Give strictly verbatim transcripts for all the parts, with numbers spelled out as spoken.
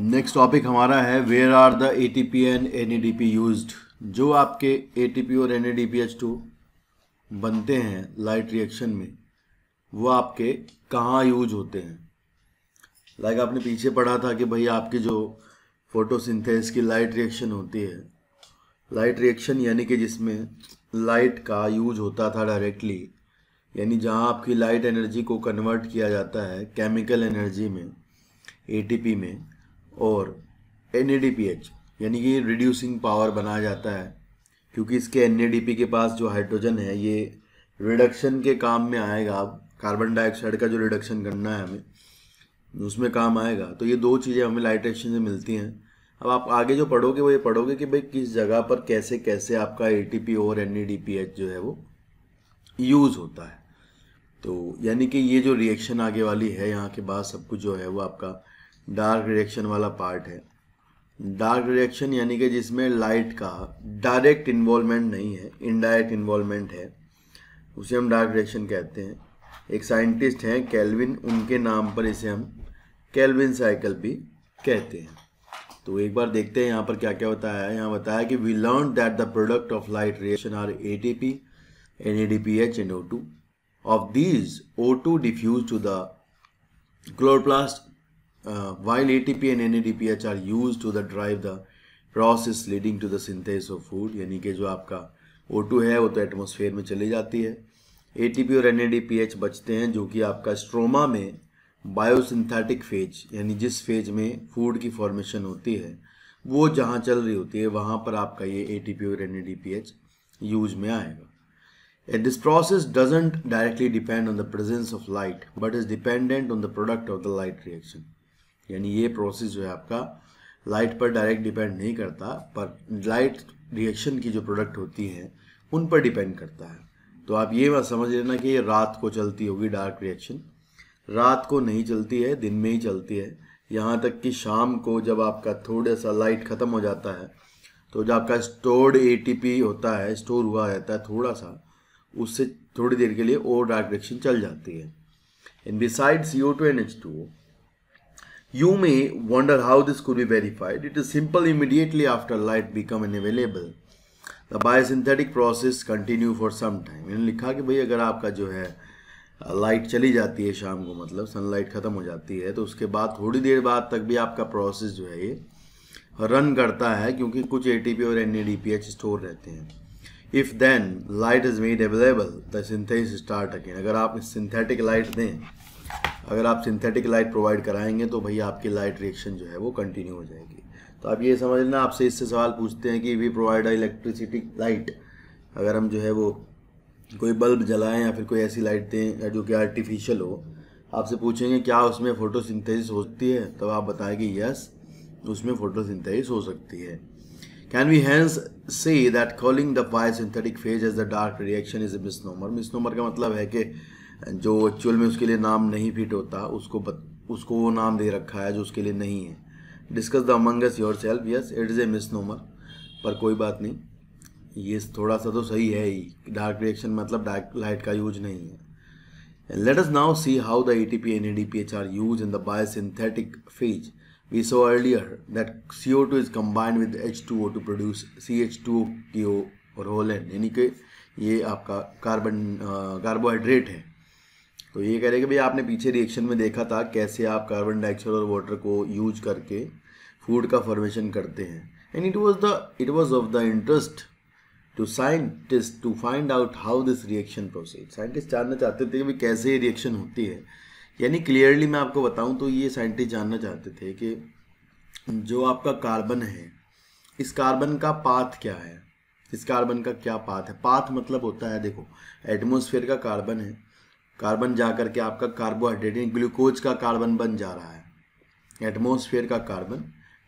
Next topic हमारा है where are the ATP and NADP used. जो आपके एटीपी और एनएडीपीएच टू बनते हैं लाइट रिएक्शन में, वो आपके कहाँ यूज होते हैं। लाइक like आपने पीछे पढ़ा था कि भाई आपके जो फोटोसिंथेसिस की लाइट रिएक्शन होती है, लाइट रिएक्शन यानी कि जिसमें लाइट का यूज होता था डायरेक्टली, यानी जहाँ आपकी लाइट एनर्जी को कन्वर्ट किया जाता है केमिकल एनर्जी में, एटीपी में, और एनएडीपीएच यानी कि रिड्यूसिंग पावर बनाया जाता है, क्योंकि इसके एनएडीपी के पास जो हाइड्रोजन है ये रिडक्शन के काम में आएगा। कार्बन डाइऑक्साइड का जो रिडक्शन करना है हमें, उसमें काम आएगा। तो ये दो चीज़ें हमें लाइट रिएक्शन से मिलती हैं। अब आप आगे जो पढ़ोगे वो ये पढ़ोगे कि भाई किस जगह पर कैसे कैसे आपका एटीपी और एनएडीपीएच जो है वो यूज़ होता है। तो यानी कि ये जो रिएक्शन आगे वाली है, यहाँ के बाद सब कुछ जो है वो आपका डार्क रिएक्शन वाला पार्ट है। डार्क रिएक्शन यानी कि जिसमें लाइट का डायरेक्ट इन्वॉल्वमेंट नहीं है, इनडायरेक्ट इन्वॉल्वमेंट है, उसे हम डार्क रिएक्शन कहते हैं। एक साइंटिस्ट हैं कैल्विन, उनके नाम पर इसे हम कैल्विन साइकिल भी कहते हैं। तो एक बार देखते हैं यहाँ पर क्या क्या होता है। यहाँ बताया कि we learn that the product of light reaction are A T P N A D P H and O two. Of these O two diffuse to the chloroplast Uh, while A T P and N A D P H are used to the drive the process leading to the synthesis of food। यानी कि जो आपका O to है वो तो atmosphere में चली जाती है, A T P और N A D P H बचते हैं जो कि आपका स्ट्रोमा में बायोसिंथेटिक फेज, यानी जिस फेज में फूड की फॉर्मेशन होती है वो जहाँ चल रही होती है वहाँ पर आपका ये A T P और N A D P H use में आएगा। And this process doesn't directly depend on the presence of light but is dependent on the product of the light reaction. यानी ये प्रोसेस जो है आपका light पर direct depend नहीं करता, पर लाइट रिएक्शन की जो प्रोडक्ट होती हैं उन पर डिपेंड करता है। तो आप ये बात समझ लेना कि ये रात को चलती होगी डार्क रिएक्शन, रात को नहीं चलती है, दिन में ही चलती है। यहाँ तक कि शाम को जब आपका थोड़ा सा लाइट ख़त्म हो जाता है तो जो आपका स्टोर्ड एटीपी होता है, स्टोर हुआ रहता है थोड़ा सा, उससे थोड़ी देर के लिए और डार्क रिएक्शन चल जाती है। And beside C O two and H two O you may wonder how this could be verified. It is simple. Immediately after light become unavailable, the biosynthetic process continue for some time। इन्होंने लिखा कि भाई अगर आपका जो है light चली जाती है शाम को, मतलब सनलाइट ख़त्म हो जाती है, तो उसके बाद थोड़ी देर बाद तक भी आपका प्रोसेस जो है ये रन करता है, क्योंकि कुछ एटीपी और एनएडीपीएच स्टोर रहते हैं। If then light is made available, the synthesis start again। अगर आप सिंथेटिक लाइट दें, अगर आप सिंथेटिक लाइट प्रोवाइड कराएंगे तो भैया आपकी लाइट रिएक्शन जो है वो कंटिन्यू हो जाएगी। तो आप ये समझ लेना, आपसे इससे सवाल पूछते हैं कि वी प्रोवाइड इलेक्ट्रिसिटी लाइट, अगर हम जो है वो कोई बल्ब जलाएं या फिर कोई ऐसी लाइट दें जो कि आर्टिफिशियल हो, आपसे पूछेंगे क्या उसमें फोटोसिंथेसिस होती है, तब तो आप बताएं कि यस उसमें फोटोसिंथेसिस हो सकती है। Can we hence say that calling the biosynthetic phase as the dark reaction is a misnomer. Misnomer का मतलब है कि जो एक्चुअल में उसके लिए नाम नहीं फिट होता, उसको बत, उसको वो नाम दे रखा है जो उसके लिए नहीं है। Discuss the among us yourself, yes it is a misnomer, पर कोई बात नहीं, ये थोड़ा सा तो सही है ही। डार्क रिएक्शन मतलब डार्क लाइट का यूज नहीं है। Let us now see how the ATP and NADPH are use in the biosynthetic phase. We saw earlier that C O two is combined with H two O two produce C H two O or होलन, यानी कि ये आपका carbon carbohydrate है। तो ये कह रहे कि भाई आपने पीछे रिएक्शन में देखा था कैसे आप कार्बन डाइऑक्साइड और वाटर को यूज करके फूड का फॉर्मेशन करते हैं। And it was the it was of the interest to scientist to find out how this reaction proceed. Scientist जानना चाहते थे कि भाई कैसे ये रिएक्शन होती है। यानी क्लियरली मैं आपको बताऊँ तो ये साइंटिस्ट जानना चाहते थे कि जो आपका कार्बन है, इस कार्बन का पाथ क्या है, इस कार्बन का क्या पाथ है। पाथ मतलब होता है, देखो एटमोसफेयर का कार्बन है, कार्बन जा करके आपका कार्बोहाइड्रेट ग्लूकोज का कार्बन बन जा रहा है, एटमॉस्फेयर का कार्बन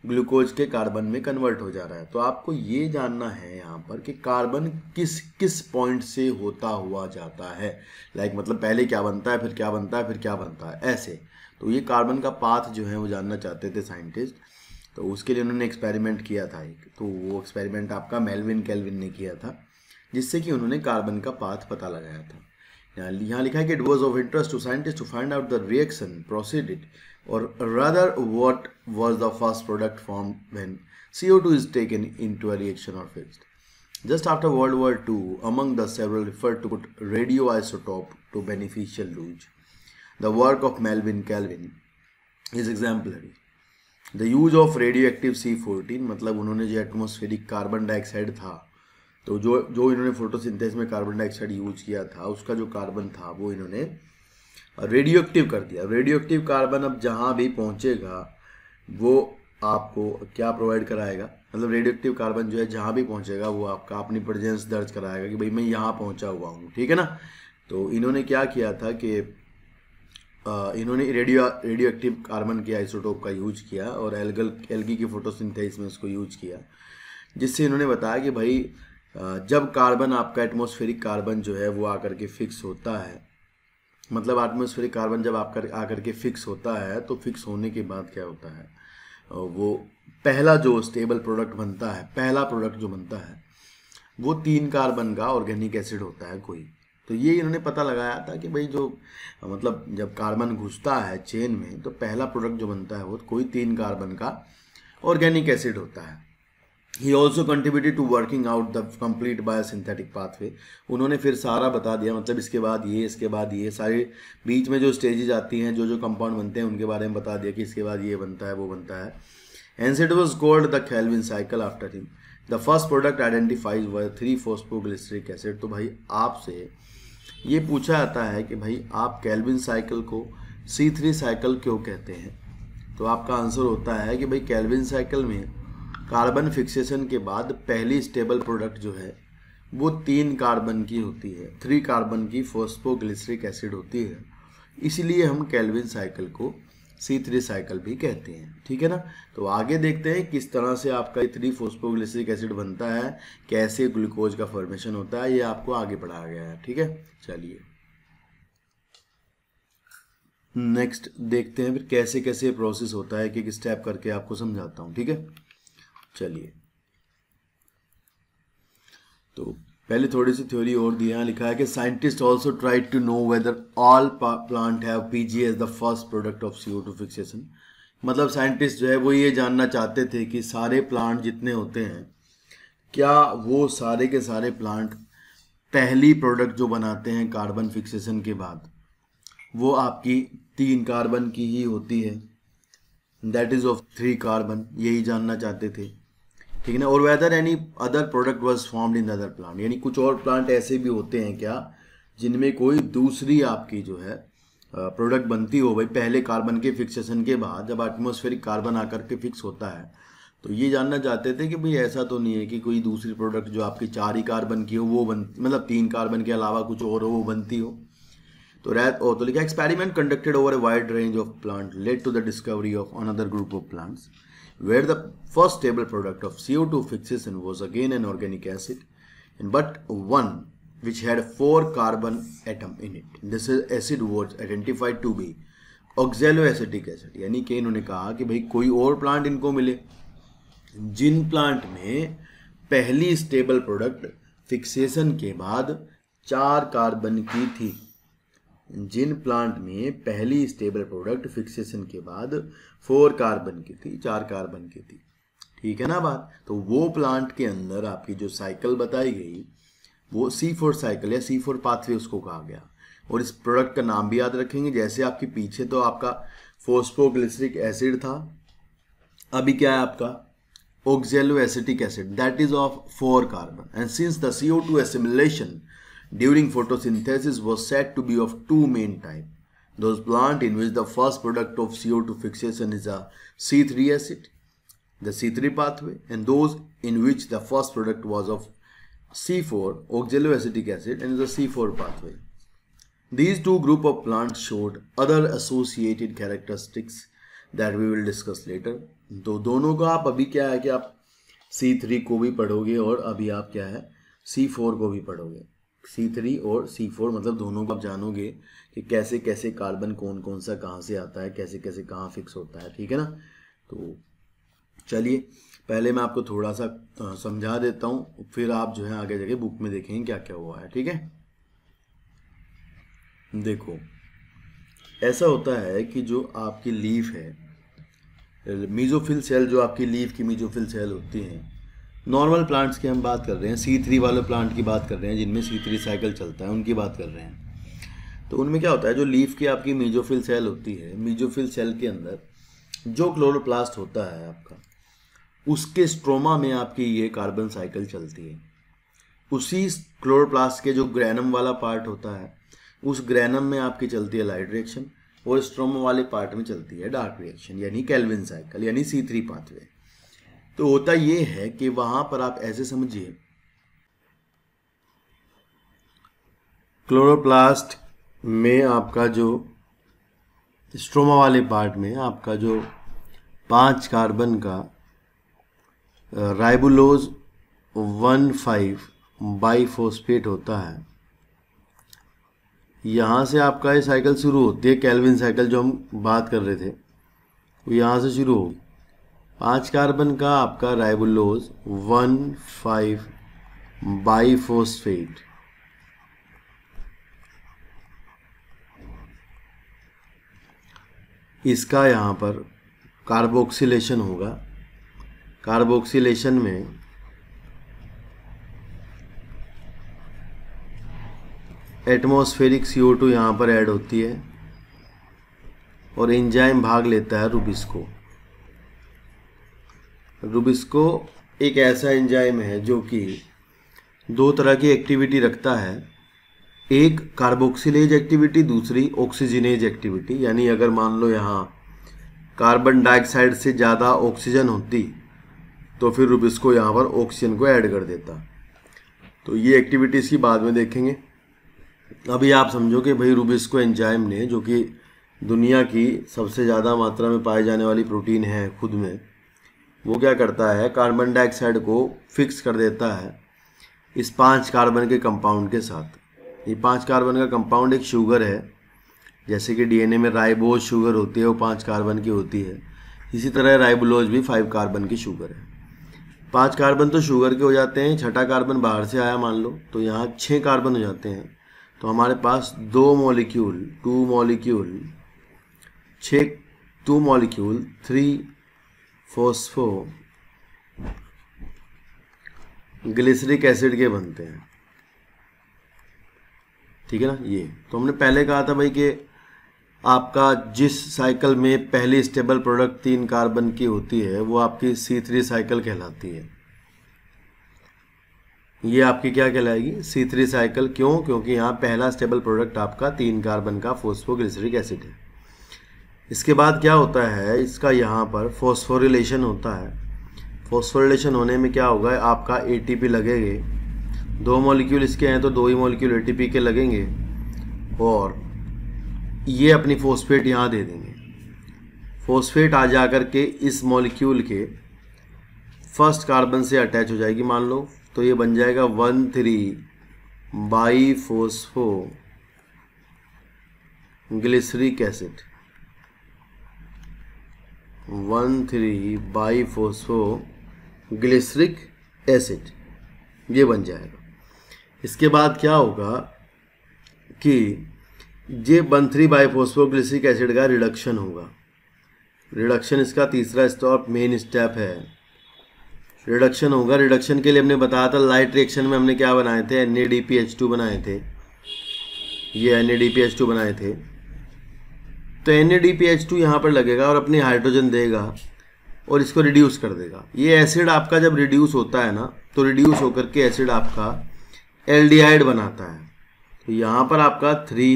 ग्लूकोज के कार्बन में कन्वर्ट हो जा रहा है। तो आपको ये जानना है यहाँ पर कि कार्बन किस किस पॉइंट से होता हुआ जाता है। लाइक मतलब पहले क्या बनता है, फिर क्या बनता है, फिर क्या बनता है, ऐसे। तो ये कार्बन का पाथ जो है वो जानना चाहते थे साइंटिस्ट। तो उसके लिए उन्होंने एक्सपेरिमेंट किया था एक, तो वो एक्सपेरिमेंट आपका मेल्विन कैल्विन ने किया था, जिससे कि उन्होंने कार्बन का पाथ पता लगाया था। यहाँ लिखा है कि it was of interest to scientist to find out the reaction proceeded or rather what was the first product form when C O two is taken into a reaction or fixed. Just after World War Two, among the several referred to radioisotope to beneficial use, the work of Melvin Calvin is exemplary. The use of radioactive C fourteen, मतलब उन्होंने जो atmospheric carbon dioxide था, तो जो जो इन्होंने photosynthesis में carbon dioxide use किया था, उसका जो कार्बन था वो इन्होंने रेडियोएक्टिव कर दिया. रेडियोएक्टिव कार्बन अब जहाँ भी पहुँचेगा वो आपको क्या प्रोवाइड कराएगा, मतलब रेडियोएक्टिव कार्बन जो है जहाँ भी पहुँचेगा वो आपका अपनी प्रेजेंस दर्ज कराएगा कि भाई मैं यहाँ पहुँचा हुआ हूँ, ठीक है ना. तो इन्होंने क्या किया था कि इन्होंने रेडियो रेडियोएक्टिव कार्बन के आइसोटोप का यूज किया और एल्गल एल्गी की फोटोसिंथेसिस में उसको यूज किया, जिससे इन्होंने बताया कि भाई जब कार्बन आपका एटमॉस्फेरिक कार्बन जो है वो आकर के फिक्स होता है, मतलब एटमॉस्फेरिक कार्बन जब आपका आकर के फिक्स होता है तो फिक्स होने के बाद क्या होता है, वो पहला जो स्टेबल प्रोडक्ट बनता है, पहला प्रोडक्ट जो बनता है वो तीन कार्बन का ऑर्गेनिक एसिड होता है कोई. तो ये इन्होंने पता लगाया था कि भाई जो मतलब जब कार्बन घुसता है चेन में तो पहला प्रोडक्ट जो बनता है वो कोई तीन कार्बन का ऑर्गेनिक एसिड होता है. He also contributed to working out the complete biosynthetic pathway. उन्होंने फिर सारा बता दिया, मतलब इसके बाद ये, इसके बाद ये, सारे बीच में जो स्टेजेज आती हैं, जो जो कंपाउंड बनते हैं उनके बारे में बता दिया कि इसके बाद ये बनता है, वो बनता है. And it was called the Calvin cycle after him. The first product identifies were three phosphoglyceric acid. तो भाई आपसे ये पूछा जाता है कि भाई आप कैल्विन साइकिल को सी थ्री साइकिल क्यों कहते हैं, तो आपका आंसर होता है कि भाई कैल्विन साइकिल में कार्बन फिक्सेशन के बाद पहली स्टेबल प्रोडक्ट जो है वो तीन कार्बन की होती है, थ्री कार्बन की फॉस्फोग्लिसरिक एसिड होती है, इसलिए हम कैल्विन साइकिल को सी थ्री साइकिल भी कहते हैं, ठीक है ना. तो आगे देखते हैं किस तरह से आपका ये थ्री फॉस्फोग्लिसरिक एसिड बनता है, कैसे ग्लूकोज का फॉर्मेशन होता है, ये आपको आगे पढ़ाया गया है, ठीक है. चलिए नेक्स्ट देखते हैं फिर कैसे कैसे प्रोसेस होता है, एक एक स्टेप करके आपको समझाता हूँ, ठीक है. चलिए तो पहले थोड़ी सी थ्योरी और दी है. लिखा है कि scientist also try to know whether all plant have PGA as the first product of C O two fixation. मतलब साइंटिस्ट जो है वो ये जानना चाहते थे कि सारे प्लांट जितने होते हैं क्या वो सारे के सारे प्लांट पहली प्रोडक्ट जो बनाते हैं कार्बन फिक्सेशन के बाद वो आपकी तीन कार्बन की ही होती है, that is of three carbon, यही जानना चाहते थे, ठीक है ना. और whether any other product was formed in other plant, यानी कुछ और प्लांट ऐसे भी होते हैं क्या जिनमें कोई दूसरी आपकी जो है प्रोडक्ट बनती हो भाई पहले कार्बन के फिक्सेशन के बाद, जब एटमॉस्फेरिक कार्बन आकर के फिक्स होता है. तो ये जानना चाहते थे कि भाई ऐसा तो नहीं है कि कोई दूसरी प्रोडक्ट जो आपकी चार ही कार्बन की हो वो बनती, मतलब तीन कार्बन के अलावा कुछ और हो वो बनती हो. तो रैथ ओ तो लिखा experiment conducted over a wide range of plant led to the discovery of another group of plants where the first stable product of C O two fixation was again an organic acid and but one which had four carbon atom in it. This acid was identified to be oxalo acetic acid. यानी कि इन्होंने कहा कि भाई कोई और plant इनको मिले जिन प्लांट में पहली स्टेबल प्रोडक्ट फिक्सेशन के बाद चार कार्बन की थी, जिन प्लांट में पहली स्टेबल प्रोडक्ट फिक्सेशन के बाद फोर कार्बन की थी, चार कार्बन की थी, ठीक है ना बात. तो वो प्लांट के अंदर आपकी जो साइकिल बताई गई वो सी फोर साइकिल या सी फोर पाथवे उसको कहा गया. और इस प्रोडक्ट का नाम भी याद रखेंगे, जैसे आपके पीछे तो आपका फॉस्फोग्लिसरिक एसिड था, अभी क्या है आपका oxalo acetic acid, that is of four carbon. And since the C O two assimilation during photosynthesis was said to be of two main type, those plant in which the first product of C O two fixation is a C three acid, the C three pathway, and those in which the first product was of C four oxaloacetic acid and the C four pathway. These two group of plants showed other associated characteristics that we will discuss later. तो दोनों का आप अभी क्या है कि आप C three को भी पढ़ोगे और अभी आप क्या है सी फोर को भी पढ़ोगे. सी थ्री और सी फोर मतलब दोनों को आप जानोगे कि कैसे कैसे कार्बन कौन कौन सा कहाँ से आता है, कैसे कैसे कहाँ फिक्स होता है, ठीक है ना. तो चलिए पहले मैं आपको थोड़ा सा समझा देता हूँ, फिर आप जो है आगे जाके बुक में देखेंगे क्या क्या हुआ है, ठीक है. देखो ऐसा होता है कि जो आपकी लीफ है, मीजोफिल सेल, जो आपकी लीफ की मीजोफिल सेल होती हैं, नॉर्मल प्लांट्स की हम बात कर रहे हैं, सी थ्री वाले प्लांट की बात कर रहे हैं जिनमें सी थ्री साइकिल चलता है, उनकी बात कर रहे हैं। तो उनमें क्या होता है, जो लीफ की आपकी मीजोफिल सेल होती है, मीजोफिल सेल के अंदर जो क्लोरोप्लास्ट होता है आपका, उसके स्ट्रोमा में आपकी ये कार्बन साइकिल चलती है। उसी क्लोरोप्लास्ट के जो ग्रैनम वाला पार्ट होता है, उस ग्रैनम में आपकी चलती है लाइट रिएक्शन और स्ट्रोमा वाले पार्ट में चलती है डार्क रिएक्शन, यानी कैल्विन साइकिल, यानी सी थ्री पाथवे। तो होता ये है कि वहाँ पर आप ऐसे समझिए, क्लोरोप्लास्ट में आपका जो स्ट्रोमा वाले पार्ट में आपका जो पाँच कार्बन का राइबुलोज वन फाइव बाईफॉस्फेट होता है, यहाँ से आपका ये साइकिल शुरू होती है, कैल्विन साइकिल जो हम बात कर रहे थे वो यहाँ से शुरू हो। पाँच कार्बन का आपका राइबुलोज वन फाइव बाईफॉस्फेट इसका यहाँ पर कार्बोक्सिलेशन होगा। कार्बोक्सिलेशन में एटमॉस्फेरिक सी ओ टू यहाँ पर ऐड होती है और एंजाइम भाग लेता है रूबिस्को। रूबिस्को एक ऐसा एंजाइम है जो कि दो तरह की एक्टिविटी रखता है, एक कार्बोक्सिलेज एक्टिविटी, दूसरी ऑक्सीजनेज एक्टिविटी। यानी अगर मान लो यहाँ कार्बन डाइऑक्साइड से ज़्यादा ऑक्सीजन होती तो फिर रूबिस्को यहाँ पर ऑक्सीजन को ऐड कर देता। तो ये एक्टिविटी इसकी बाद में देखेंगे। अभी आप समझो कि भाई रूबिस्को एंजाइम ने, जो कि दुनिया की सबसे ज़्यादा मात्रा में पाई जाने वाली प्रोटीन है खुद में, वो क्या करता है, कार्बन डाइऑक्साइड को फिक्स कर देता है इस पांच कार्बन के कंपाउंड के साथ। ये पांच कार्बन का कंपाउंड एक शुगर है, जैसे कि डीएनए में राइबोज शुगर होती है, वो पाँच कार्बन की होती है, इसी तरह राइबुलोज भी फाइव कार्बन की शुगर है। पाँच कार्बन तो शुगर के हो जाते हैं, छठा कार्बन बाहर से आया मान लो, तो यहाँ छः कार्बन हो जाते हैं। तो हमारे पास दो मॉलिक्यूल, टू मॉलिक्यूल, छः two molecule three phosphoglyceric acid के बनते हैं, ठीक है ना। ये तो हमने पहले कहा था भाई कि आपका जिस साइकिल में पहली स्टेबल प्रोडक्ट तीन कार्बन की होती है वो आपकी सी थ्री साइकिल कहलाती है। ये आपकी क्या कहलाएगी, सी थ्री साइकिल। क्यों? क्योंकि यहाँ पहला स्टेबल प्रोडक्ट आपका तीन कार्बन का फॉस्फोग्लिसरिक एसिड है। इसके बाद क्या होता है, इसका यहाँ पर फॉस्फोरिलेशन होता है। फॉस्फोरिलेशन होने में क्या होगा, आपका एटीपी लगेंगे। दो मॉलिक्यूल इसके हैं तो दो ही मॉलिक्यूल एटीपी के लगेंगे और ये अपनी फॉस्फेट यहाँ दे देंगे। फॉस्फेट आ जा कर के इस मॉलिक्यूल के फर्स्ट कार्बन से अटैच हो जाएगी मान लो, तो ये बन जाएगा one three by phospho glyceric acid, one three by phospho glyceric acid ये बन जाएगा। इसके बाद क्या होगा कि ये one three by phospho glyceric acid का रिडक्शन होगा। रिडक्शन इसका तीसरा स्टेप, मेन स्टेप है, रिडक्शन होगा। रिडक्शन के लिए हमने बताया था लाइट रिएक्शन में हमने क्या बनाए थे, N A D P H two बनाए थे, ये N A D P H two बनाए थे। तो N A D P H two यहाँ पर लगेगा और अपनी हाइड्रोजन देगा और इसको रिड्यूस कर देगा। ये एसिड आपका जब रिड्यूस होता है ना, तो रिड्यूस होकर के एसिड आपका एल्डिहाइड बनाता है। तो यहाँ पर आपका थ्री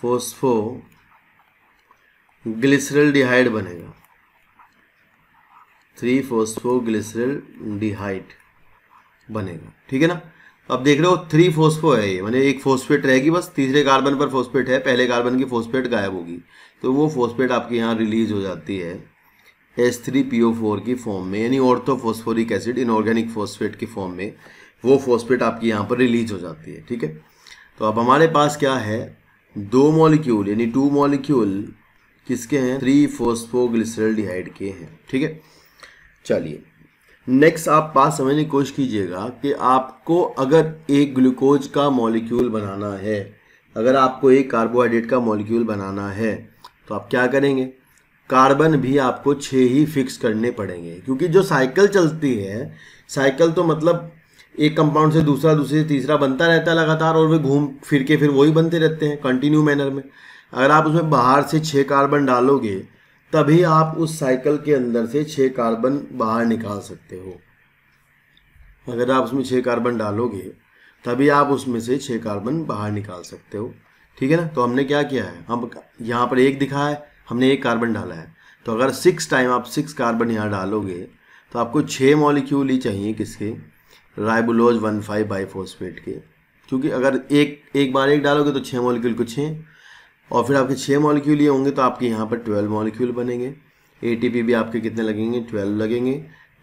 फोस्फो ग्लिसरल डिहाइड बनेगा, थ्री फॉस्फोग्लिसरल डिहाइड बनेगा, ठीक है ना। अब देख रहे हो थ्री फॉस्फो है ये, मैंने एक फॉस्फेट रहेगी बस, तीसरे कार्बन पर फॉस्फेट है, पहले कार्बन की फॉस्फेट गायब होगी, तो वो फॉस्फेट आपके यहाँ रिलीज हो जाती है S three P O four की फॉर्म में, यानी ऑर्थोफॉस्फोरिक एसिड, इनऑर्गेनिक फॉस्फेट की फॉर्म में वो फॉस्फेट आपकी यहाँ पर रिलीज हो जाती है, ठीक है। तो अब हमारे पास क्या है, दो मॉलिक्यूल यानी टू मॉलिक्यूल किसके हैं, थ्री फॉस्फोग्लिसरल डिहाइड के हैं, ठीक है। चलिए नेक्स्ट आप बात समझने की कोशिश कीजिएगा कि आपको अगर एक ग्लूकोज का मॉलिक्यूल बनाना है, अगर आपको एक कार्बोहाइड्रेट का मॉलिक्यूल बनाना है तो आप क्या करेंगे, कार्बन भी आपको छः ही फिक्स करने पड़ेंगे, क्योंकि जो साइकिल चलती है, साइकिल तो मतलब एक कंपाउंड से दूसरा दूसरे से तीसरा बनता रहता है लगातार, और वे घूम फिर के फिर वही बनते रहते हैं कंटिन्यू मैनर में। अगर आप उसमें बाहर से छः कार्बन डालोगे तभी आप उस साइकिल के अंदर से छः कार्बन बाहर निकाल सकते हो। अगर आप उसमें छः कार्बन डालोगे तभी आप उसमें से छः कार्बन बाहर निकाल सकते हो, ठीक है ना। तो हमने क्या किया है, हम यहाँ पर एक दिखा है, हमने एक कार्बन डाला है, तो अगर सिक्स टाइम आप सिक्स कार्बन यहाँ डालोगे तो आपको छः मॉलिक्यूल ही चाहिए किसके, राइबुलोज वन फाइव बाईफॉस्फेट के, क्योंकि अगर एक एक बार एक डालोगे तो छः मॉलिक्यूल को छः, और फिर आपके छः मॉलिक्यूल ये होंगे तो आपके यहाँ पर ट्वेल्व मॉलिक्यूल बनेंगे। एटीपी भी आपके कितने लगेंगे, ट्वेल्व लगेंगे,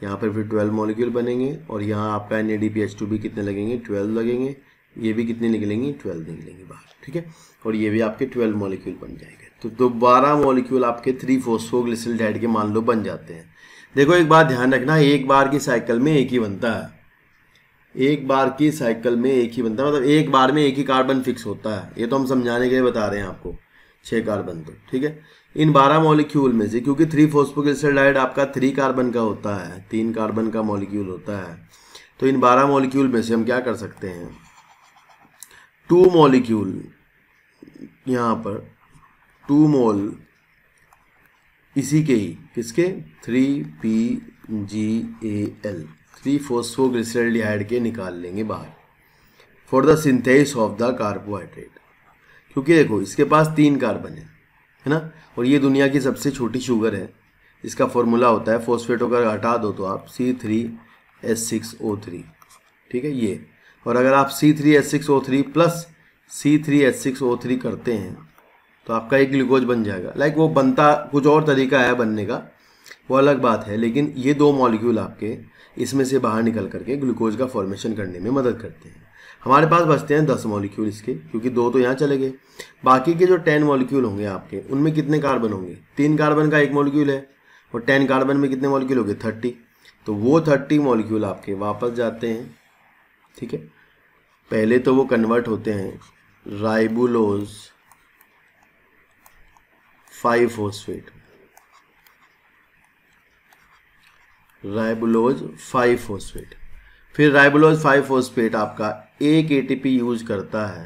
यहाँ पर फिर ट्वेल्व मॉलिक्यूल बनेंगे, और यहाँ आपका N A D P H two भी कितने लगेंगे, ट्वेल्व लगेंगे, ये भी कितने निकलेंगे, ट्वेल्व निकलेंगे बाहर, ठीक है, और ये भी आपके ट्वेल्व मॉलिक्यूल बन जाएंगे। तो दोबारा मॉलिक्यूल आपके थ्री फोस्फोग्लिसराइड के मान लो बन जाते हैं। देखो एक बात ध्यान रखना, एक बार की साइकिल में एक ही बनता है, एक बार की साइकिल में एक ही बनता है, मतलब एक बार में एक ही कार्बन फिक्स होता है, ये तो हम समझाने के लिए बता रहे हैं आपको, छः कार्बन तो ठीक है। इन बारह मॉलिक्यूल में से क्योंकि थ्री फॉस्फोग्लिसराइड आपका थ्री कार्बन का होता है, तीन कार्बन का मॉलिक्यूल होता है, तो इन बारह मॉलिक्यूल में से हम क्या कर सकते हैं, टू मॉलिक्यूल यहाँ पर टू मोल इसी के ही किसके, three P G A L three phosphoglyceride के निकाल लेंगे बाहर for the synthesis of the carbohydrate. क्योंकि देखो इसके पास तीन कार्बन है, है ना, और ये दुनिया की सबसे छोटी शुगर है, इसका फॉर्मूला होता है फॉस्फेटों का हटा दो तो आप C three H six O three, ठीक है ये, और अगर आप C three H six O three plus C three H six O three करते हैं तो आपका एक ग्लूकोज बन जाएगा। लाइक वो बनता कुछ और तरीका है बनने का, वो अलग बात है, लेकिन ये दो मॉलिक्यूल आपके इसमें से बाहर निकल करके ग्लूकोज का फॉर्मेशन करने में मदद करते हैं। हमारे पास बचते हैं दस मॉलिक्यूल इसके, क्योंकि दो तो यहाँ चले गए, बाकी के जो टेन मॉलिक्यूल होंगे आपके उनमें कितने कार्बन होंगे, तीन कार्बन का एक मॉलिक्यूल है, और टेन कार्बन में कितने मॉलिक्यूल होंगे, थर्टी, तो वो थर्टी मॉलिक्यूल आपके वापस जाते हैं, ठीक है। पहले तो वो कन्वर्ट होते हैं ribulose five phosphate ribulose five phosphate फिर राइबुलोज फाइव फॉस्फेट आपका एक एटीपी यूज करता है,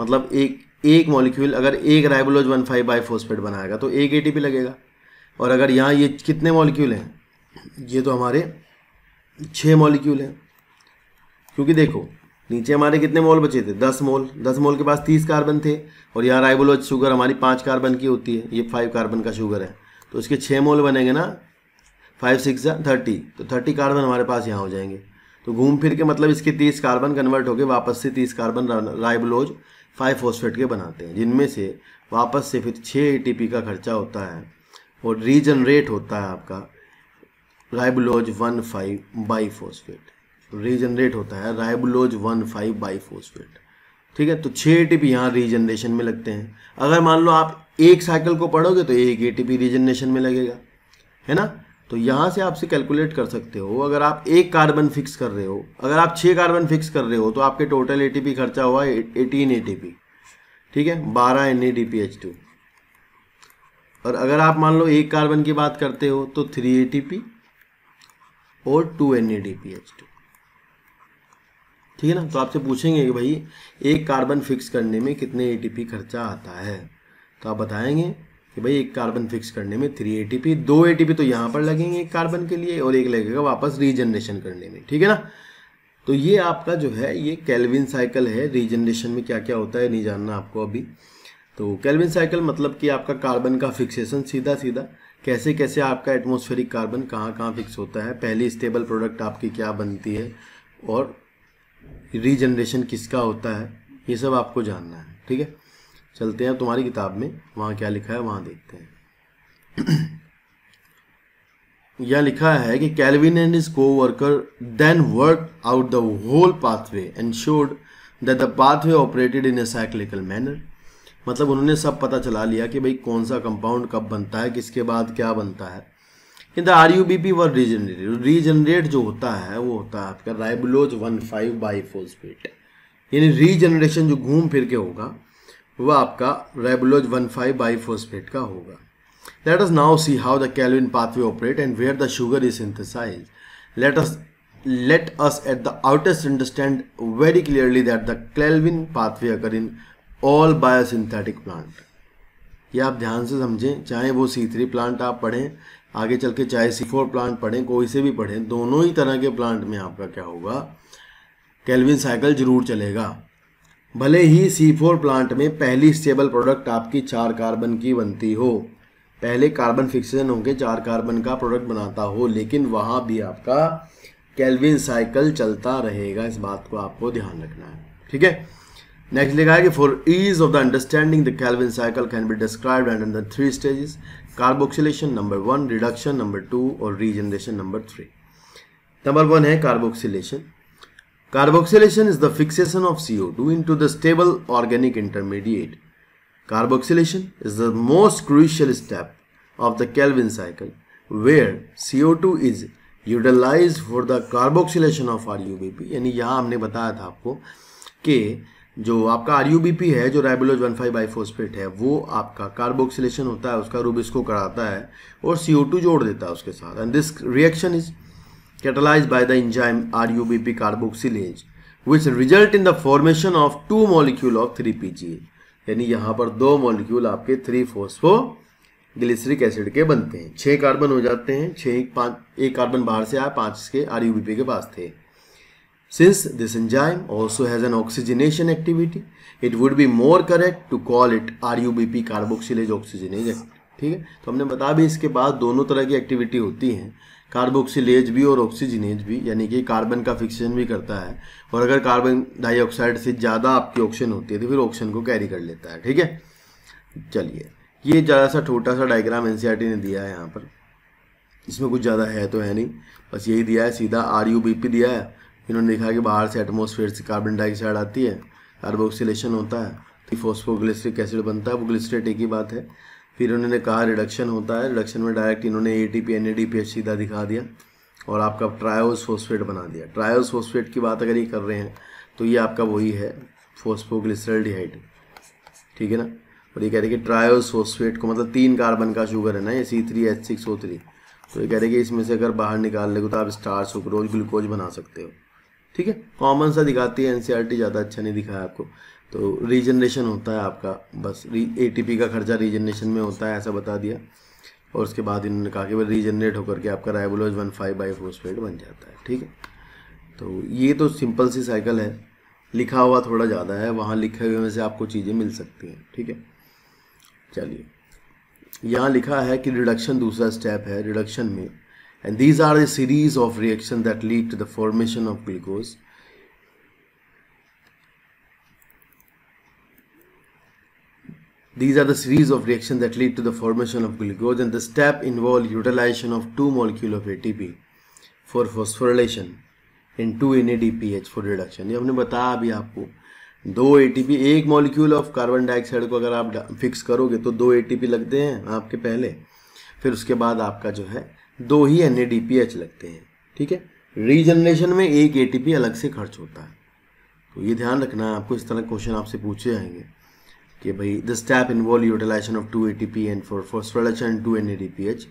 मतलब एक एक मॉलिक्यूल अगर एक ribulose one five biphosphate बनाएगा तो एक एटीपी लगेगा। और अगर यहाँ ये कितने मॉलिक्यूल हैं, ये तो हमारे छः मॉलिक्यूल हैं, क्योंकि देखो नीचे हमारे कितने मोल बचे थे, दस मोल, दस मोल के पास तीस कार्बन थे, और यहाँ राइबुलोज शुगर हमारी पाँच कार्बन की होती है, ये फाइव कार्बन का शुगर है, तो इसके छः मोल बनेंगे ना, फाइव सिक्स या थर्टी, तो थर्टी कार्बन हमारे पास यहाँ हो जाएंगे। तो घूम फिर के मतलब इसके तीस कार्बन कन्वर्ट होके वापस से तीस कार्बन राइबुलोज फाइव फॉस्फेट के बनाते हैं, जिनमें से वापस से फिर छः एटीपी का खर्चा होता है और रीजनरेट होता है आपका ribulose one five biphosphate regenerate होता है ribulose one five biphosphate ठीक है। तो छः एटीपी यहाँ रीजनरेशन में लगते हैं। अगर मान लो आप एक साइकिल को पढ़ोगे तो एक एटीपी रीजनरेशन में लगेगा, है ना। तो यहाँ से आपसे कैलकुलेट कर सकते हो, अगर आप एक कार्बन फिक्स कर रहे हो, अगर आप छः कार्बन फिक्स कर रहे हो तो आपके टोटल एटीपी खर्चा हुआ एटीन एटीपी, ठीक है, बारह N A D P H two. और अगर आप मान लो एक कार्बन की बात करते हो तो थ्री एटीपी और two N A D P H two, ठीक है ना। तो आपसे पूछेंगे कि भाई एक कार्बन फिक्स करने में कितने एटीपी खर्चा आता है, तो आप बताएंगे कि भाई एक कार्बन फिक्स करने में थ्री एटीपी, दो एटीपी तो यहाँ पर लगेंगे एक कार्बन के लिए, और एक लगेगा वापस रीजनरेशन करने में, ठीक है ना। तो ये आपका जो है ये कैल्विन साइकिल है। रीजनरेशन में क्या क्या होता है नहीं जानना आपको अभी। तो कैल्विन साइकिल मतलब कि आपका कार्बन का फिक्सेशन सीधा सीधा, कैसे कैसे आपका एटमोस्फेरिक कार्बन कहाँ कहाँ फिक्स होता है, पहली स्टेबल प्रोडक्ट आपकी क्या बनती है और रीजनरेशन किसका होता है, ये सब आपको जानना है, ठीक है। चलते हैं तुम्हारी किताब में, वहाँ क्या लिखा है वहाँ देखते हैं। यह लिखा है कि Calvin and his coworker then work out the whole pathway and showed that the pathway operated in a cyclical manner. मतलब उन्होंने सब पता चला लिया कि भाई कौन सा कंपाउंड कब बनता है, किसके बाद क्या बनता है। In the R U B P were regenerate, regenerate जो होता है वो होता है आपका ribulose one five biphosphate, यानी रीजनरेशन जो घूम फिर के होगा वह आपका रेबुलोज वन फाइव बाईफोस्फेट का होगा. Let us now see how the Calvin pathway operate and where the sugar is synthesise. Let us let us at the outset understand very clearly that the Calvin pathway occur in all biosynthetic plant. ये आप ध्यान से समझें, चाहे वो C three plant आप पढ़ें आगे चल के, चाहे C फोर प्लांट पढ़ें, कोई से भी पढ़ें, दोनों ही तरह के प्लांट में आपका क्या होगा, कैल्विन साइकिल जरूर चलेगा. भले ही C फोर प्लांट में पहली स्टेबल प्रोडक्ट आपकी चार कार्बन की बनती हो, पहले कार्बन फिक्सेशन होके चार कार्बन का प्रोडक्ट बनाता हो, लेकिन वहाँ भी आपका कैल्विन साइकिल चलता रहेगा. इस बात को आपको ध्यान रखना है, ठीक है. नेक्स्ट लिखा है कि for ease of the understanding the Calvin cycle can be described under three stages, carboxylation number one, reduction number two और regeneration number three. Number one है carboxylation. Carboxylation is the fixation of C O two into the stable organic intermediate. Carboxylation is the most crucial step of the Calvin cycle where C O two is utilise for the carboxylation of R U B P. यानी यहाँ हमने बताया था आपको कि जो आपका are U B P है, जो राइबोलोज वन फाइव बाईफोस्फेट है, वो आपका कार्बोक्सिलेशन होता है, उसका रूबिस्को कराता है और सी ओ टू जोड़ देता है उसके साथ. And this reaction is catalyse by the enzyme R U B P carboxylase which result in the formation of two molecule of three P G A. यानी यहाँ पर दो मॉलिक्यूल आपके थ्री फोस्फो ग्लिसरिक एसिड के बनते हैं. छः carbon हो जाते हैं, छः पाँच एक कार्बन बाहर से आया, पाँच के आर यू बी पी के पास थे. Since this enzyme also has an oxygenation activity, it would be more correct to call it R U B P carboxylase oxygenase act. ठीक है, तो हमने बता भी इसके बाद दोनों तरह की एक्टिविटी होती हैं, कार्बोक्सिलेज भी और ऑक्सीजनेज भी. यानी कि कार्बन का फिक्सेशन भी करता है और अगर कार्बन डाइऑक्साइड से ज़्यादा आपकी ऑक्सीजन होती है तो फिर ऑक्सीजन को कैरी कर लेता है. ठीक है, चलिए ये ज़्यादा सा छोटा सा डायग्राम एनसीईआरटी ने दिया है यहाँ पर, इसमें कुछ ज़्यादा है तो है नहीं, बस यही दिया है, सीधा आर यू बी पी दिया है. इन्होंने देखा कि बाहर से एटमॉस्फेयर से कार्बन डाइऑक्साइड आती है, कार्बोक्सिलेशन होता है, फिर फॉस्फोग्लिसरिक एसिड बनता है, वो ग्लिसरेट एक ही बात है. फिर उन्होंने कहा रिडक्शन होता है, रिडक्शन में डायरेक्ट इन्होंने A T P N A D P H सीधा दिखा दिया और आपका ट्रायोस फॉस्फेट बना दिया. ट्रायोस फॉस्फेट की बात अगर ये कर रहे हैं तो ये आपका वही है फॉस्फोग्लिसरल्डिहाइड. ठीक है ना, और ये कह रहे हैं कि ट्रायोसफॉस्फेट को मतलब तीन कार्बन का शुगर है ना ये C three H six O three, तो ये कह रहे हैं कि इसमें से अगर बाहर निकाल ले तो आप स्टार्च सुक्रोज ग्लूकोज बना सकते हो. ठीक है, कॉमन सा दिखाती है एनसीईआरटी, ज़्यादा अच्छा नहीं दिखाया आपको. तो रीजनरेशन होता है आपका, बस एटीपी का खर्चा रीजनरेशन में होता है ऐसा बता दिया. और उसके बाद इन्होंने कहा कि भाई रीजनरेट होकर के आपका राइबोलोज वन फाइव बाईफॉस्फेट बन जाता है. ठीक है, तो ये तो सिंपल सी साइकिल है, लिखा हुआ थोड़ा ज़्यादा है, वहाँ लिखे हुए में से आपको चीज़ें मिल सकती हैं. ठीक है, चलिए यहाँ लिखा है कि रिडक्शन दूसरा स्टेप है. रिडक्शन में and these are a series of reaction that lead to the formation of glucose. These are the series of reaction that lead to the formation of glucose and the step involve utilisation of two molecule of ATP for phosphorylation in two NADPH for reduction. ये हमने बताया अभी आपको, दो ATP एक molecule of carbon dioxide को अगर आप फिक्स करोगे तो दो एटीपी लगते हैं आपके पहले, फिर उसके बाद आपका जो है दो ही एनएडीपीएच लगते हैं. ठीक है, रीजनरेशन में एक एटीपी अलग से खर्च होता है, तो ये ध्यान रखना है आपको. इस तरह क्वेश्चन आपसे पूछे जाएंगे कि भाई the step involve utilisation of two ATP and for phosphorylation two NADPH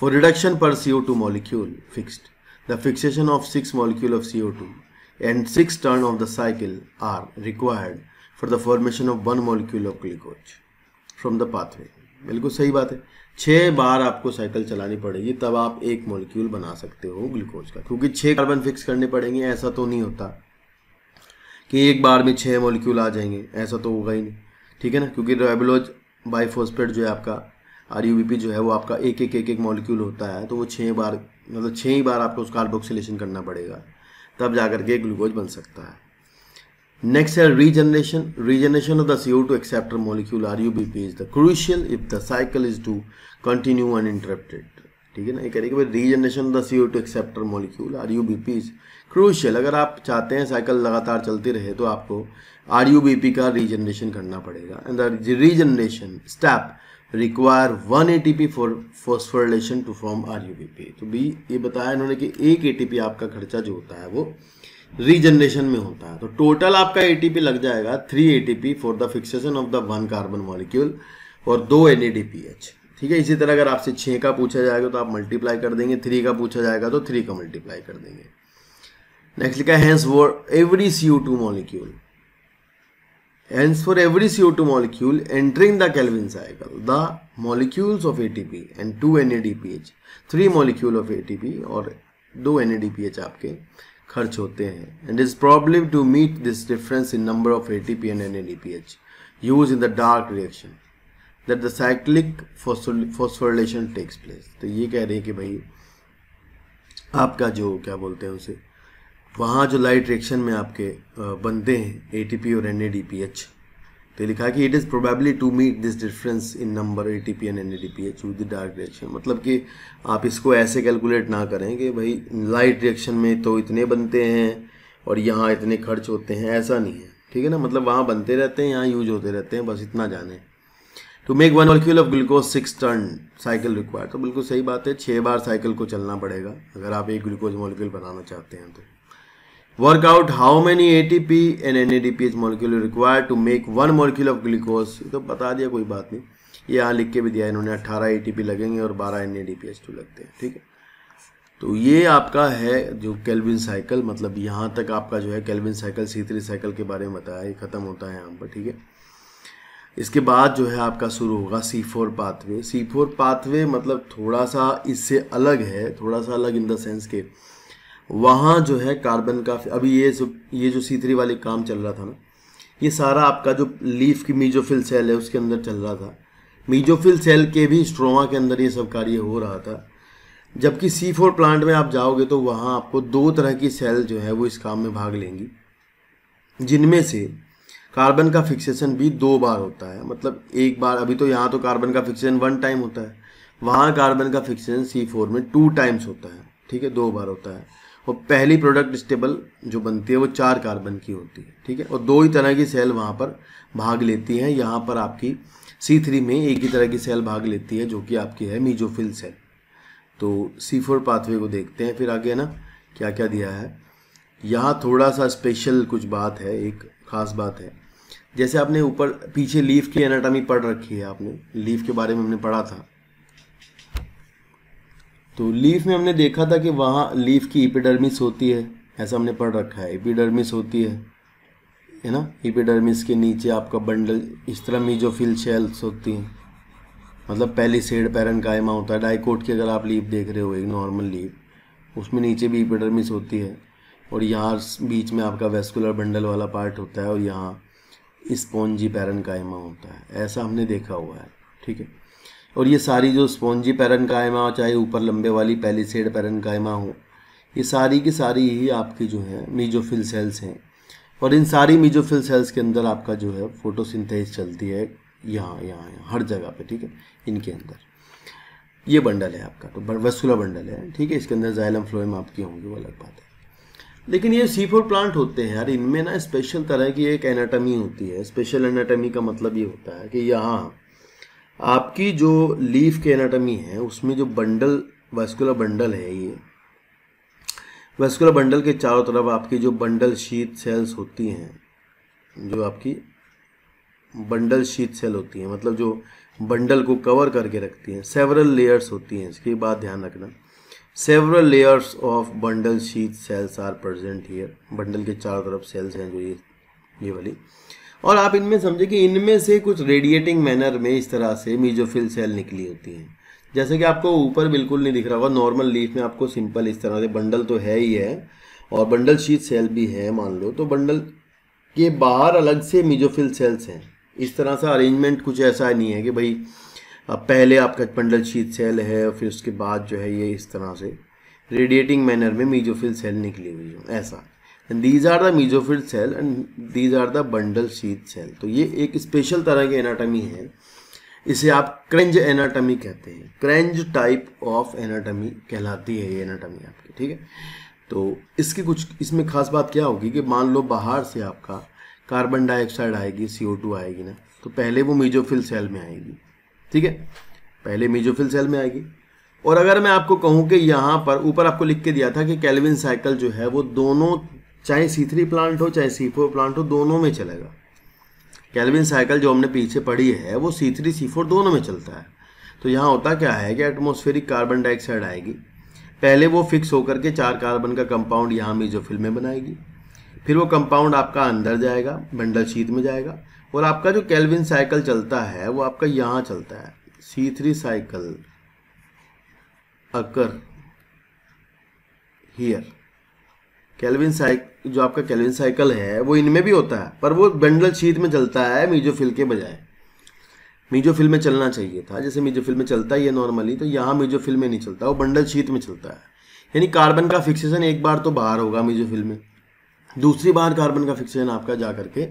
for reduction पर C O two molecule fixed. The fixation of six molecule of C O two and six turn of the cycle are required for the formation of one molecule of glucose from the pathway. बिल्कुल सही बात है, छः बार आपको cycle चलानी पड़ेगी तब आप एक मॉलिक्यूल बना सकते हो ग्लूकोज का, क्योंकि छः कार्बन फिक्स करने पड़ेंगे. ऐसा तो नहीं होता कि एक बार में छः मॉलिक्यूल आ जाएंगे, ऐसा तो होगा ही नहीं. ठीक है ना, क्योंकि राइबोलोज बाइफॉस्फेट जो है आपका आर यू बी पी जो है वो आपका एक एक एक एक मॉलिक्यूल होता है, तो वो छः बार मतलब छः ही बार आपको उस कार्बोक्सिलेशन करना पड़ेगा तब जाकर के ग्लूकोज बन सकता है. नेक्स्ट है regeneration. Regeneration of the C O two acceptor molecule R U B P is the crucial if the cycle is to continue uninterrupted. ठीक है ना, ये कह रहे हैं कि भाई regeneration of the C O two acceptor molecule R U B P is crucial. अगर आप चाहते हैं साइकिल लगातार चलती रहे तो आपको आर यू बी पी का रीजनरेशन करना पड़ेगा. And the regeneration step require one A T P for phosphorylation to form R U B P. तो भी ये बताया इन्होंने कि एक ए टी पी आपका खर्चा जो होता है वो रीजनरेशन में होता है। तो टोटल आपका एटीपी लग जाएगा three ATP for the fixation of the one carbon molecule और दो एनएडीपीएच। ठीक है, इसी तरह अगर आपसे छः का पूछा जाएगा तो आप मल्टीप्लाई कर देंगे, थ्री का पूछा जाएगा तो थ्री का मल्टीप्लाई कर देंगे। नेक्स्ट लिखा hence for every C O two molecule, hence for every C O two molecule entering the Calvin cycle the molecules of ATP and two NADPH, three molecule of ATP और दो NADPH आपके खर्च होते हैं। And is problem to meet this difference in number of ATP and NADPH use in the dark reaction that the cyclic phosphorylation takes place. तो ये कह रहे हैं कि भाई आपका जो क्या बोलते हैं उसे वहाँ जो लाइट रिएक्शन में आपके बनते हैं एटीपी और एनएडीपीएच, तो लिखा है कि it is probably to meet this difference in number ATP and NADPH with the dark reaction. मतलब कि आप इसको ऐसे कैलकुलेट ना करें कि भाई लाइट रिएक्शन में तो इतने बनते हैं और यहाँ इतने खर्च होते हैं, ऐसा नहीं है। ठीक है ना, मतलब वहाँ बनते रहते हैं, यहाँ यूज होते रहते हैं, बस इतना जाने। To make one molecule of glucose six turn cycle required, तो बिल्कुल सही बात है, छः बार साइकिल को चलना पड़ेगा अगर आप एक ग्लूकोज मॉलिक्यूल बनाना चाहते हैं तो। Work out how many ATP and NADPH molecule required to make one molecule of glucose, तो बता दिया, कोई बात नहीं, ये यहाँ लिख के भी दिया इन्होंने, अठारह एटीपी लगेंगे और बारह एनएडीपीएच तो लगते हैं। ठीक है, तो ये आपका है जो कैल्विन साइकिल, मतलब यहाँ तक आपका जो है Calvin cycle C three cycle के बारे में बताया, ये खत्म होता है यहाँ पर। ठीक है, इसके बाद जो है आपका शुरू होगा C four pathway. C four pathway मतलब थोड़ा सा इससे अलग है, थोड़ा सा अलग इन द सेंस के वहाँ जो है कार्बन का, अभी ये जो ये जो सी थ्री वाले काम चल रहा था ना, ये सारा आपका जो लीफ की मीजोफिल सेल है उसके अंदर चल रहा था, मीजोफिल सेल के भी स्ट्रोमा के अंदर ये सब कार्य हो रहा था। जबकि सी फोर प्लांट में आप जाओगे तो वहाँ आपको दो तरह की सेल जो है वो इस काम में भाग लेंगी, जिनमें से कार्बन का फिक्सेशन भी दो बार होता है। मतलब एक बार, अभी तो यहाँ तो कार्बन का फिक्सेशन वन टाइम होता है, वहाँ कार्बन का फिक्सेशन सी फोर में टू टाइम्स होता है। ठीक है, दो बार होता है, और पहली प्रोडक्ट स्टेबल जो बनती है वो चार कार्बन की होती है। ठीक है, और दो ही तरह की सेल वहाँ पर भाग लेती हैं, यहाँ पर आपकी सी थ्री में एक ही तरह की सेल भाग लेती है जो कि आपकी है मीजोफिल सेल। तो सी फोर पाथवे को देखते हैं, फिर आगे ना क्या क्या दिया है। यहाँ थोड़ा सा स्पेशल कुछ बात है, एक खास बात है, जैसे आपने ऊपर पीछे लीफ की एनाटॉमी पढ़ रखी है, आपने लीफ के बारे में हमने पढ़ा था, तो लीफ में हमने देखा था कि वहाँ लीफ की एपिडर्मिस होती है, ऐसा हमने पढ़ रखा है, एपिडर्मिस होती है है ना, एपिडर्मिस के नीचे आपका बंडल इस तरह मीजोफिल शेल्स होती हैं, मतलब पहली सेड पैरेन्काइमा होता है, डाइकोट की अगर आप लीफ देख रहे हो एक नॉर्मल लीफ, उसमें नीचे भी एपिडर्मिस होती है और यहाँ बीच में आपका वेस्कुलर बंडल वाला पार्ट होता है और यहाँ स्पॉन्जी पैरेन्काइमा होता है, ऐसा हमने देखा हुआ है। ठीक है, और ये सारी जो स्पॉन्जी पैरेन्काइमा, चाहे ऊपर लंबे वाली पैलिसेड पैरेन्काइमा हो, ये सारी की सारी ही आपकी जो है मीजोफिल सेल्स हैं, और इन सारी मीजोफिल सेल्स के अंदर आपका जो है फोटोसिंथेसिस चलती है, यहाँ यहाँ यहाँ हर जगह पे। ठीक है, इनके अंदर ये बंडल है आपका, तो वेस्कुलर बंडल है। ठीक है, इसके अंदर जाइलम फ्लोएम आपकी होंगी, वो अलग बात है, लेकिन ये सी फोर प्लांट होते हैं यार, इनमें ना स्पेशल तरह की एक एनाटमी होती है। स्पेशल एनाटमी का मतलब ये होता है कि यहाँ आपकी जो लीफ के एनाटमी है उसमें जो बंडल वैस्कुलर बंडल है, ये वैस्कुलर बंडल के चारों तरफ आपकी जो बंडल शीथ सेल्स होती हैं, जो आपकी बंडल शीथ सेल होती हैं, मतलब जो बंडल को कवर करके रखती हैं, सेवरल लेयर्स होती हैं, इसकी बात ध्यान रखना, several layers of bundle sheath cells are present here, bundle के चारों तरफ सेल्स हैं जो ये ये वाली, और आप इनमें समझे कि इनमें से कुछ रेडिएटिंग मैनर में इस तरह से मीजोफिल सेल निकली होती हैं। जैसे कि आपको ऊपर बिल्कुल नहीं दिख रहा होगा, नॉर्मल लीफ में आपको सिंपल इस तरह से बंडल तो है ही है और बंडल शीथ सेल भी है मान लो, तो बंडल के बाहर अलग से मीजोफिल सेल्स हैं। इस तरह सा अरेंजमेंट कुछ ऐसा नहीं है कि भाई अब पहले आपका बंडल शीथ सेल है और फिर उसके बाद जो है ये इस तरह से रेडिएटिंग मैनर में मीजोफिल सेल निकली हुई हो, ऐसा। And these are the mesophyll cell and these are the bundle sheath cell. तो ये एक स्पेशल तरह की एनाटमी है, इसे आप क्रेंज एनाटमी कहते हैं, क्रेंज टाइप ऑफ एनाटमी कहलाती है ये एनाटमी आपकी। ठीक है, तो इसकी कुछ इसमें खास बात क्या होगी कि मान लो बाहर से आपका कार्बन डाइऑक्साइड आएगी, सी ओ टू आएगी ना, तो पहले वो मीजोफिल सेल में आएगी। ठीक है, पहले मीजोफिल सेल में आएगी, और अगर मैं आपको कहूँ कि यहाँ पर ऊपर आपको लिख के दिया था कि कैल्विन साइकिल जो है वो दोनों चाहे सी थ्री प्लांट हो चाहे सी फोर प्लांट हो, दोनों में चलेगा। कैल्विन साइकिल जो हमने पीछे पढ़ी है वो सी थ्री सी फोर दोनों में चलता है। तो यहाँ होता क्या है कि एटमॉस्फेरिक कार्बन डाइऑक्साइड आएगी, पहले वो फिक्स होकर के चार कार्बन का कंपाउंड यहाँ मेसोफिल में बनाएगी, फिर वो कंपाउंड आपका अंदर जाएगा, बंडल शीट में जाएगा, और आपका जो कैल्विन साइकिल चलता है वो आपका यहाँ चलता है। C three cycle occur here, Calvin cycle जो आपका कैल्विन साइकिल है वो इनमें भी होता है, पर वो बंडल शीट में चलता है मेसोफिल के बजाय। मेसोफिल में चलना चाहिए था, जैसे मेसोफिल में चलता ही है नॉर्मली, तो यहाँ मेसोफिल में नहीं चलता, वो बंडल शीट में चलता है। यानी कार्बन का फिक्सेशन एक बार तो बाहर होगा मेसोफिल में, दूसरी बार कार्बन का फिक्सेशन आपका जा करके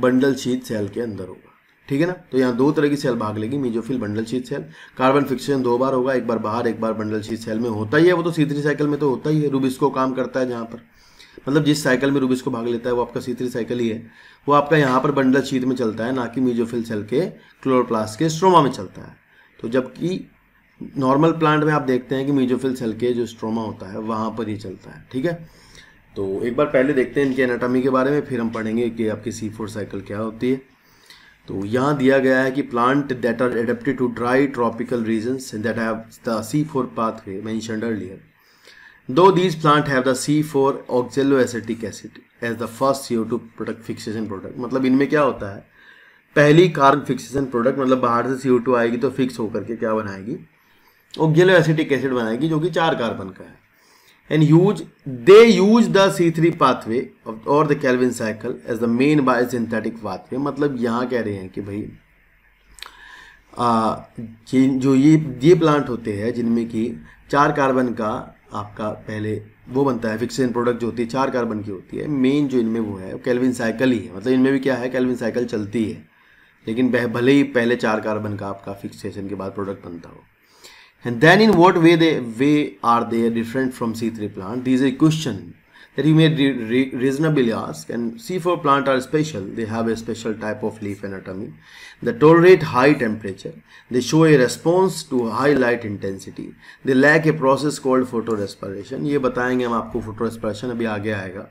बंडल शीट सेल के अंदर होगा, ठीक है ना। तो यहाँ दो तरह की सेल भाग लेगी, mesophyll bundle sheet cell. Carbon fixation दो बार होगा, एक बार बाहर एक बार बंडल शीट सेल में, होता ही है वो तो सी थ्री साइकिल में तो होता ही है। रूबिस्को काम करता है जहाँ पर, मतलब जिस साइकिल में रूबिस्को भाग लेता है वो आपका सी थ्री साइकिल ही है, वो आपका यहाँ पर बंडल शीट में चलता है, ना कि मेसोफिल सेल के क्लोरोप्लास्ट के स्ट्रोमा में चलता है। तो जबकि नॉर्मल प्लांट में आप देखते हैं कि मेसोफिल सेल के जो स्ट्रोमा होता है वहाँ पर ही चलता है, ठीक है। तो एक बार पहले देखते हैं इनके एनाटॉमी के बारे में, फिर हम पढ़ेंगे कि आपकी सी फोर साइकिल क्या होती है। तो यहाँ दिया गया है कि plant that are adapted to dry tropical regions that have the C four pathway mentioned earlier, though these plant have the C four oxaloacetic acid as the first C O two product fixation product. मतलब इनमें क्या होता है, पहली carbon fixation product, मतलब बाहर से सी O to आएगी तो फिक्स होकर के क्या बनाएगी, ऑक्सैलो एसिटिक एसिड बनाएगी, जो कि चार कार्बन का है। and use they use the C three pathway of, or the Calvin cycle as the main biosynthetic pathway। मतलब यहाँ कह रहे हैं कि भाई आ, जो ये ये प्लांट होते हैं जिनमें कि चार कार्बन का आपका पहले वो बनता है फिक्सेशन प्रोडक्ट, जो होती है चार कार्बन की होती है, मेन जो इनमें वो है कैल्विन साइकिल ही है। मतलब इनमें भी क्या है, कैल्विन साइकिल चलती है, लेकिन भले ही पहले चार कार्बन का आपका फिक्सेशन के बाद प्रोडक्ट बनता हो। And then in what way they way are they different from C three plant? These are question that you may re, re, reasonably ask. And C four plant are special. They have a special type of leaf anatomy. They tolerate high temperature. They show a response to high light intensity. They lack a process called photorespiration. ये बताएंगे हम आपको, photorespiration अभी आगे आएगा।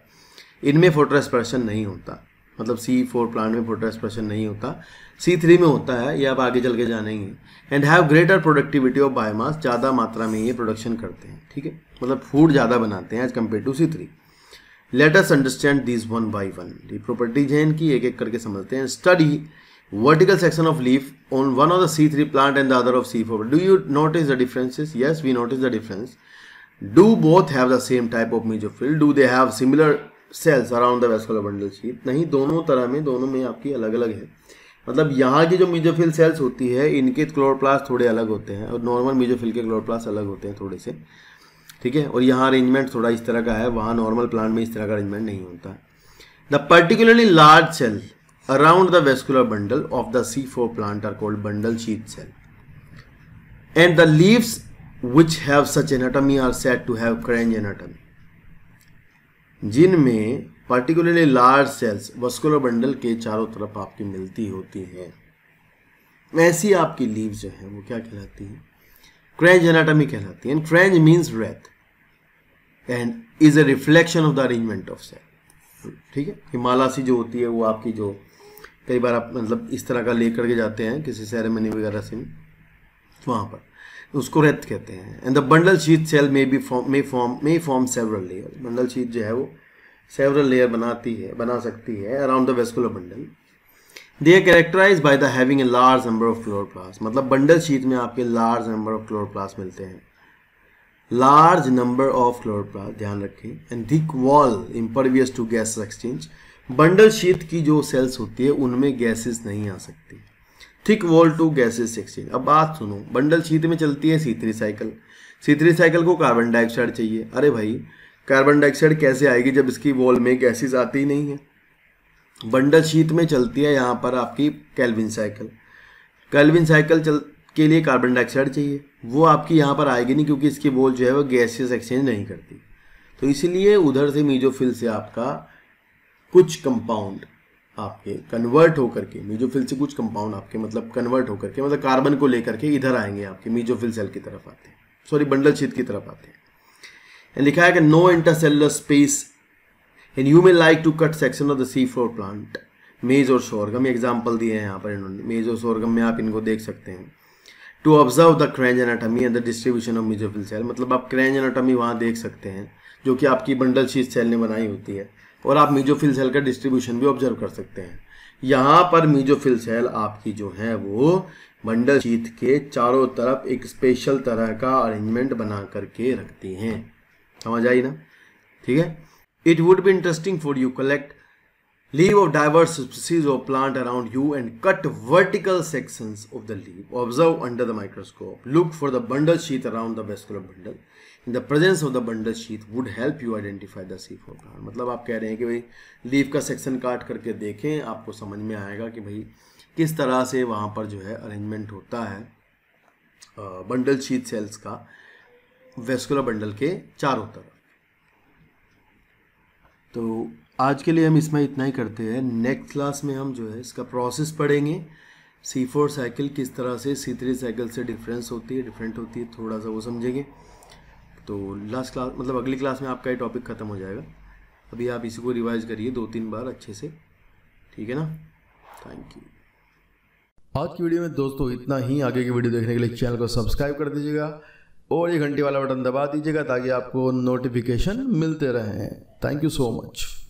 इनमें photorespiration नहीं होता, मतलब सी फोर प्लांट में फोटोरेस्पिरेशन नहीं होता, सी थ्री में होता है, ये आप आगे चल के जानेंगे। And have greater productivity of biomass, ज़्यादा मात्रा में ये प्रोडक्शन करते हैं, ठीक है, मतलब फूड ज़्यादा बनाते हैं as compare to C three. Let us understand this one by one, ये प्रॉपर्टीज हैं इनकी, एक एक करके समझते हैं। Study vertical section of leaf on one of the C three plant and the other of C four, do you notice the differences? Yes, we notice the difference. Do both have the same type of mesophyll? Do they have similar cells around the vascular bundle sheath? नहीं, दोनों तरह में, दोनों में आपकी अलग अलग है। मतलब यहाँ की जो मेसोफिल सेल्स होती है इनके क्लोरोप्लास्ट थोड़े अलग होते हैं, और नॉर्मल मेसोफिल के क्लोरोप्लास्ट अलग होते हैं थोड़े से, ठीक है। और यहाँ अरेंजमेंट थोड़ा इस तरह का है, वहाँ नॉर्मल प्लांट में इस तरह का अरेंजमेंट नहीं होता। The particularly large cell around the vascular bundle of the C four plant are called bundle sheet cell, and the leaves which have such anatomy are said to have Kranz anatomy. जिनमें particularly large cells vascular bundle के चारों तरफ आपकी मिलती होती हैं, वैसी आपकी लीव्स जो हैं वो क्या कहलाती हैं, क्रेंज एनाटॉमी कहलाती है। And क्रेंज means wreath and is a reflection of the arrangement of cell, ठीक है। हिमालय सी जो होती है वो आपकी, जो कई बार आप मतलब इस तरह का ले करके जाते हैं किसी सेरेमनी वगैरह से, वहाँ पर उसको रेथ कहते हैं। And the bundle sheet cell may be form may form may form several layer, bundle sheath जो है वो सेवरल लेयर बनाती है, बना सकती है around the vascular bundle. They characterize by the having a large number of chloroplast, मतलब bundle sheath में आपके लार्ज नंबर ऑफ क्लोरोप्लास्ट मिलते हैं, लार्ज नंबर ऑफ क्लोरोप्लास्ट ध्यान रखें। And thick wall impervious to gas exchange, bundle sheath की जो sales होती है उनमें गैसेस नहीं आ सकती, thick wall to gases exchange. अब बात सुनो, बंडल शीट में चलती है C three cycle, C three cycle को कार्बन डाइऑक्साइड चाहिए। अरे भाई, कार्बन डाइऑक्साइड कैसे आएगी जब इसकी वॉल में गैसेस आती ही नहीं है। बंडल शीट में चलती है यहाँ पर आपकी कैल्विन साइकिल, कैल्विन साइकिल चल के लिए कार्बन डाइऑक्साइड चाहिए, वो आपकी यहाँ पर आएगी नहीं क्योंकि इसकी वॉल जो है वो गैसेस एक्सचेंज नहीं करती। तो इसीलिए उधर से मेसोफिल से आपका कुछ कंपाउंड आपके कन्वर्ट होकर के, मेसोफिल से कुछ कंपाउंड आपके मतलब कन्वर्ट होकर के, मतलब कार्बन को लेकर के इधर आएंगे, आपके मेसोफिल सेल की तरफ आते हैं, सॉरी बंडल शीट की तरफ आते हैं। लिखा है कि no intercellular space And you may like to cut section of the C four plant. मेज और शोरगम एग्जाम्पल दिए हैं यहाँ पर इन्होंने, मेज और शोरगम में आप इनको देख सकते हैं. To observe the क्रेंज anatomy and the distribution of mesophyll cell, मतलब आप क्रेंज एनाटॉमी वहाँ देख सकते हैं जो कि आपकी बंडल शीट सेल ने बनाई होती है, और आप मेसोफिल सेल का डिस्ट्रीब्यूशन भी ऑब्जर्व कर सकते हैं. यहाँ पर मेसोफिल सेल आपकी जो है वो बंडल शीट के चारों तरफ एक स्पेशल तरह का अरेंजमेंट बना करके रखती हैं. समझ आई ना? ठीक है. It would be interesting for you collect leaf of diverse species of plant around you and cut vertical sections of the leaf. Observe under the microscope. Look for the bundle sheath around the vascular bundle. In the presence of the bundle sheath would help you identify the C four plant. मतलब आप कह रहे हैं कि भाई leaf का section काट करके देखें, आपको समझ में आएगा कि भाई किस तरह से वहाँ पर जो है अरेंजमेंट होता है बंडल शीथ सेल्स का वेस्कुलर बंडल के चारों तरफ. तो आज के लिए हम इसमें इतना ही करते हैं. नेक्स्ट क्लास में हम जो है इसका प्रोसेस पढ़ेंगे, C फ़ोर साइकिल किस तरह से C थ्री साइकिल से डिफरेंस होती है डिफरेंट होती है थोड़ा सा वो समझेंगे. तो लास्ट क्लास मतलब अगली क्लास में आपका ये टॉपिक ख़त्म हो जाएगा. अभी आप इसी को रिवाइज करिए दो तीन बार अच्छे से, ठीक है ना? Thank you. आज की वीडियो में दोस्तों इतना ही. आगे की वीडियो देखने के लिए चैनल को सब्सक्राइब कर दीजिएगा और ये घंटी वाला बटन दबा दीजिएगा ताकि आपको नोटिफिकेशन मिलते रहें. Thank you so much.